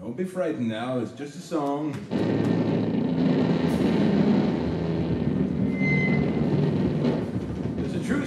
Don't be frightened now, it's just a song. It's a true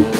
story.